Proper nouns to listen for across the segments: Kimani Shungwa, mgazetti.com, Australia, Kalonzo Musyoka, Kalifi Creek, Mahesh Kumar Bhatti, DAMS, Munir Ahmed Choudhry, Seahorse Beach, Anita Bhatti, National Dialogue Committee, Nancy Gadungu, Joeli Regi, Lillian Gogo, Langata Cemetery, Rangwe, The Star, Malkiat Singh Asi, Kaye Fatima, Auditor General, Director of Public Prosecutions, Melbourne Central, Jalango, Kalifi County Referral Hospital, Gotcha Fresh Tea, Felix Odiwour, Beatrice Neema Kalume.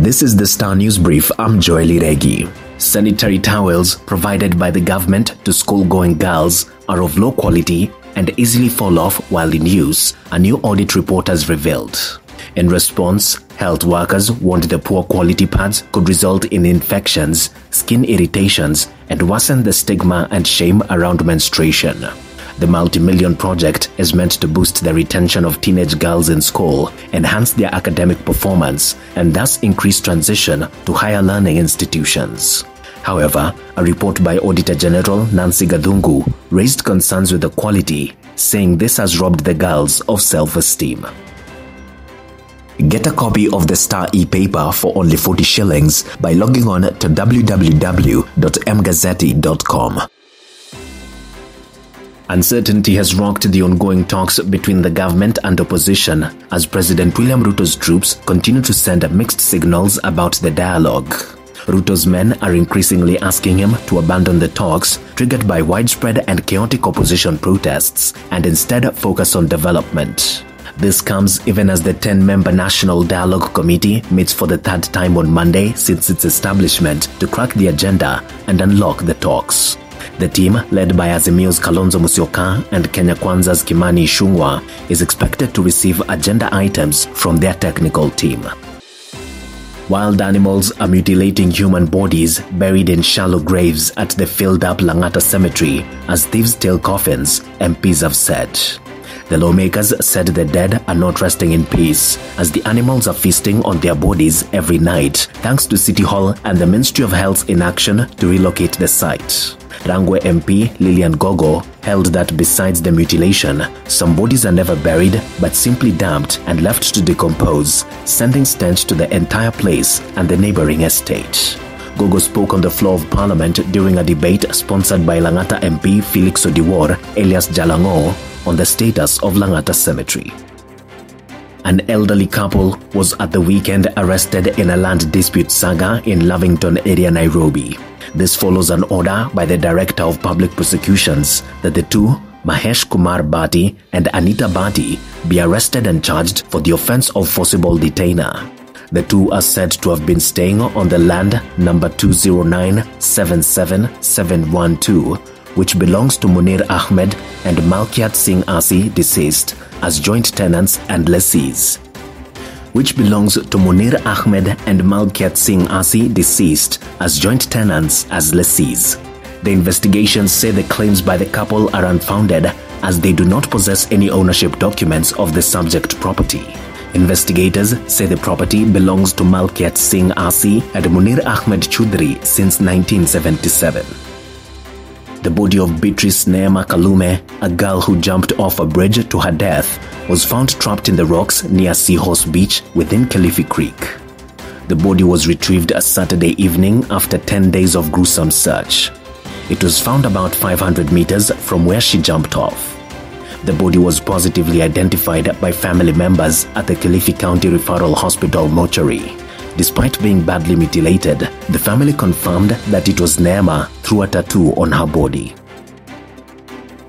This is the Star News Brief. I'm Joeli Regi. Sanitary towels provided by the government to school-going girls are of low quality and easily fall off while in use, a new audit report has revealed. In response, health workers warned the poor quality pads could result in infections, skin irritations, and worsen the stigma and shame around menstruation. The multi-million project is meant to boost the retention of teenage girls in school, enhance their academic performance, and thus increase transition to higher learning institutions. However, a report by Auditor General Nancy Gadungu raised concerns with the quality, saying this has robbed the girls of self-esteem. Get a copy of the Star e-paper for only 40 shillings by logging on to www.mgazetti.com. Uncertainty has rocked the ongoing talks between the government and opposition as President William Ruto's troops continue to send mixed signals about the dialogue. Ruto's men are increasingly asking him to abandon the talks, triggered by widespread and chaotic opposition protests, and instead focus on development. This comes even as the 10-member National Dialogue Committee meets for the third time on Monday since its establishment to crack the agenda and unlock the talks. The team, led by Azimio's Kalonzo Musyoka and Kenya Kwanza's Kimani Shungwa, is expected to receive agenda items from their technical team. Wild animals are mutilating human bodies buried in shallow graves at the filled-up Langata Cemetery as thieves steal coffins, MPs have said. The lawmakers said the dead are not resting in peace, as the animals are feasting on their bodies every night, thanks to City Hall and the Ministry of Health's inaction to relocate the site. Rangwe MP Lillian Gogo held that besides the mutilation, some bodies are never buried but simply dumped and left to decompose, sending stench to the entire place and the neighboring estate. Gogo spoke on the floor of Parliament during a debate sponsored by Langata MP Felix Odiwour, alias Jalango, on the status of Langata Cemetery. An elderly couple was at the weekend arrested in a land dispute saga in Lavington area, Nairobi. This follows an order by the Director of Public Prosecutions that the two, Mahesh Kumar Bhatti and Anita Bhatti, be arrested and charged for the offense of forcible detainer. The two are said to have been staying on the land number 209-77712, which belongs to Munir Ahmed and Malkiat Singh Asi, deceased, as joint tenants and lessees. Which belongs to Munir Ahmed and Malkiat Singh Asi, deceased, as joint tenants as lessees. The investigations say the claims by the couple are unfounded, as they do not possess any ownership documents of the subject property. Investigators say the property belongs to Malkiat Singh Asi and Munir Ahmed Choudhry since 1977. The body of Beatrice Neema Kalume, a girl who jumped off a bridge to her death, was found trapped in the rocks near Seahorse Beach within Kalifi Creek. The body was retrieved a Saturday evening after 10 days of gruesome search. It was found about 500 meters from where she jumped off. The body was positively identified by family members at the Kalifi County Referral Hospital mortuary. Despite being badly mutilated, the family confirmed that it was Neema through a tattoo on her body.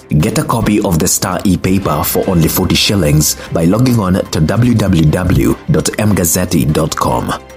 Get a copy of the Star e-paper for only 40 shillings by logging on to www.mgazetti.com.